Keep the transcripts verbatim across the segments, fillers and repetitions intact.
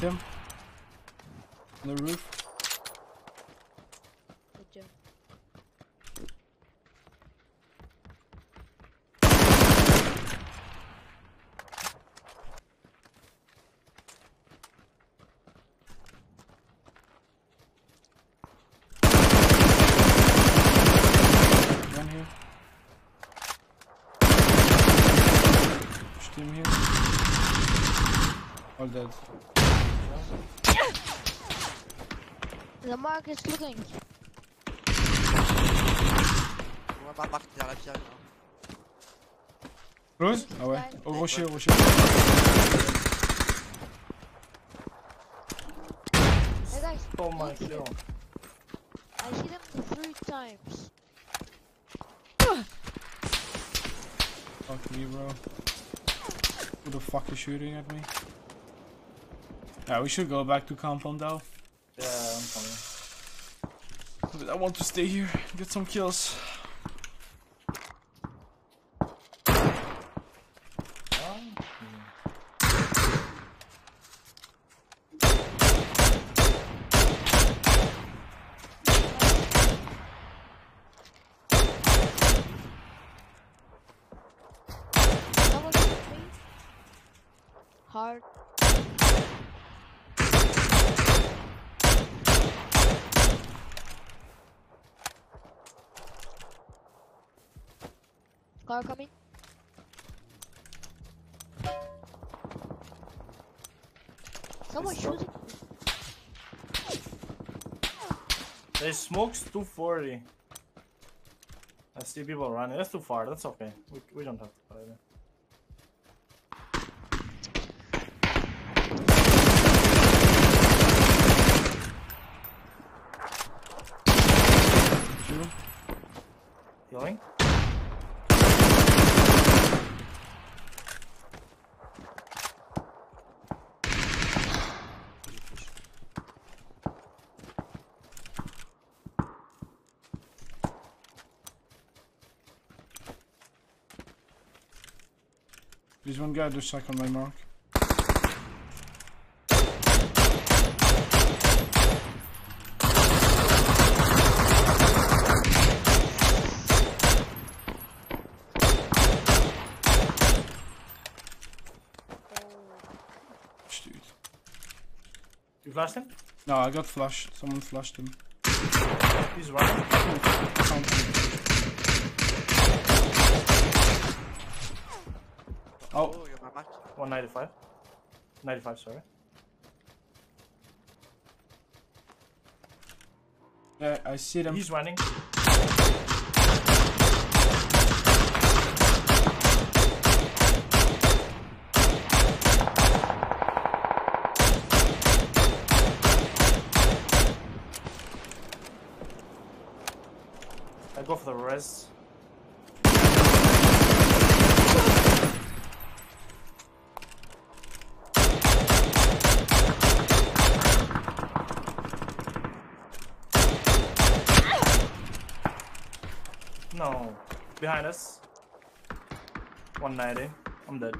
him. On the roof. Good job. Team here. All dead. The mark is looking. On va pas partir à la pierre. Close? Ah ouais. Au rocher, au rocher. Hey guys. Oh my god. I hit him three times. Fuck me, bro. Who the fuck is shooting at me? Yeah, we should go back to compound now. Yeah, I'm coming. But I want to stay here, get some kills. Hard. Car coming. Someone shooting. They smokes two forty. I see people running. That's too far. That's okay. We, we don't have to fight it. Healing? There's one guy just stuck on my mark. You flashed him? No, I got flashed. Someone flashed him. He's running. Oh, oh. one ninety-five. ninety-five, sorry. Yeah, I see them. He's running. I go for the rest. No. Behind us. one ninety. I'm dead.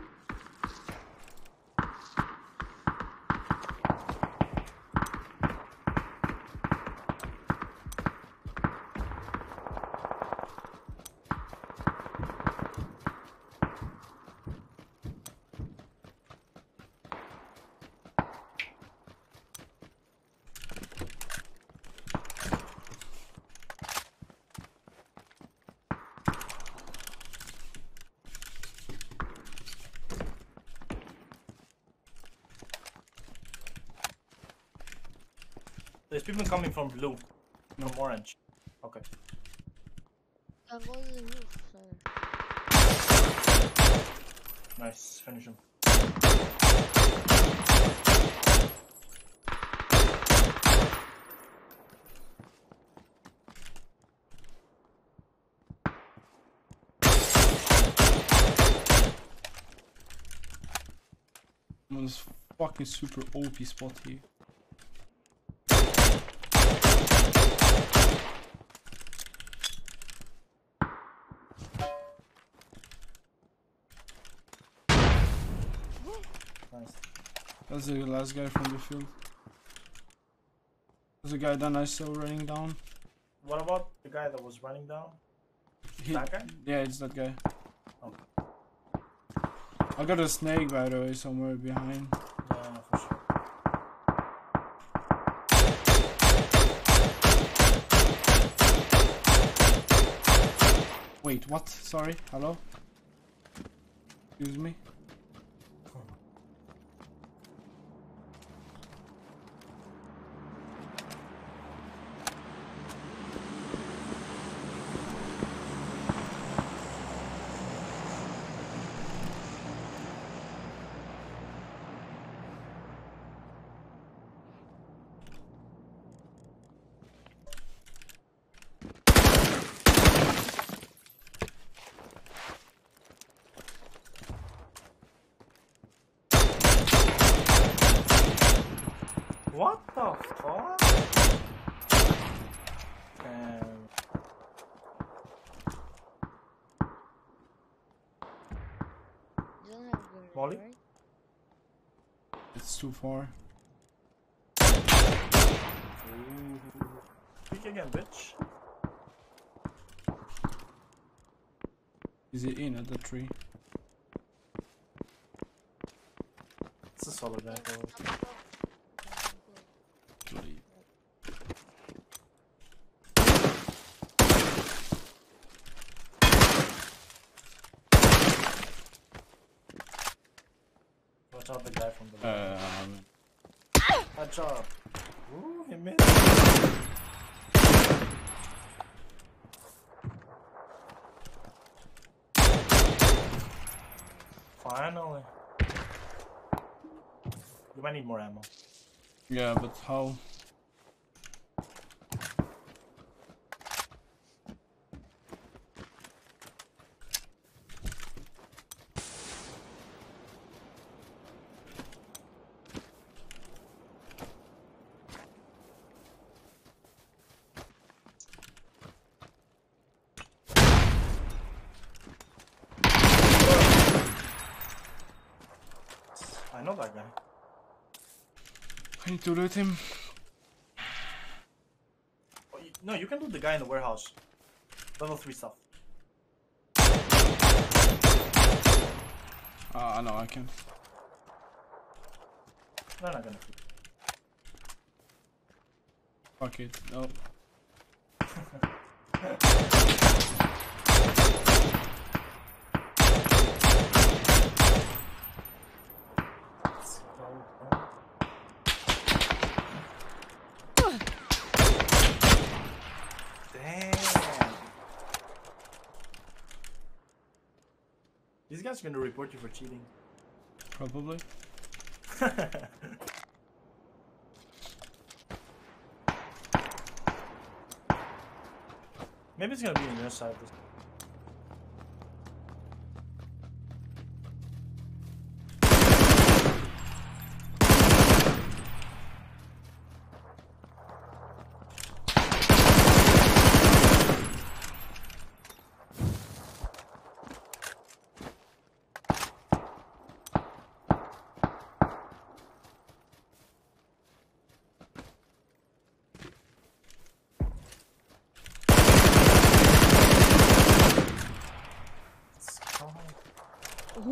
There's people coming from blue, no from orange. Okay. I'm going to the roof, sorry. Nice, finish him. I'm in this fucking super O P spot here. Nice. That's the last guy from the field. There's a guy that I saw running down. What about the guy that was running down? He, that guy? Yeah, it's that guy. Okay. I got a snake, by the way, somewhere behind. Yeah, for sure. Wait, what? Sorry, hello? Excuse me? What the fuck? Um. Molly? It's too far. Peek again, bitch. Is it in at the tree? It's a solid angle. Shot the guy from the left. Um. Good job. Ooh, he missed. Finally. You might need more ammo. Yeah, but how? I know that guy. I need to loot him. Oh, you, no, you can loot the guy in the warehouse. Level three stuff. Ah, uh, no, I can't. They're not gonna keep it. Fuck it, no. These guys are gonna report you for cheating. Probably. Maybe it's gonna be on your side.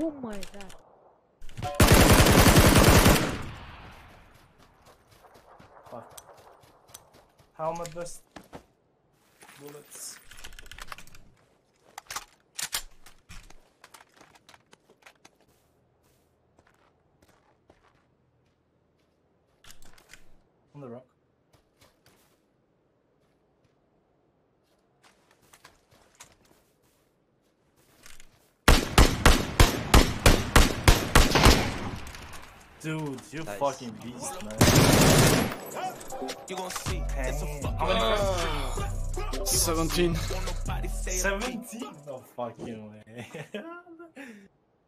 Oh my god. Fuck. Helmet vest. Bullets. On the rock. Dude, you nice. Fucking beast, man. You gonna see. Oh. seventeen. seventeen? No fucking way.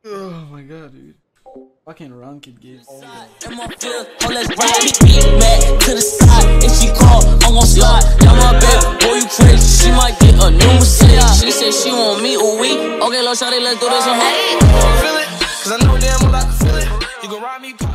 Oh my god, dude. Fucking run kid games. Oh, yeah. She said she want me a week. Okay, little shawty, let's do this one. Feel it, cause I know damn well I can feel it. You gon' ride me.